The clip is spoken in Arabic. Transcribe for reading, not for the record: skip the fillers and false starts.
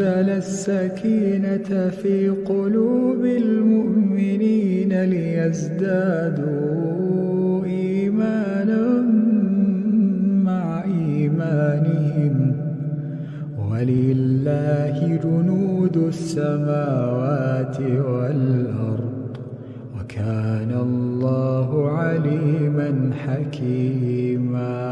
أنزل السكينة في قلوب المؤمنين ليزدادوا إيمانا مع إيمانهم ولله جنود السماوات والأرض وكان الله عليما حكيما.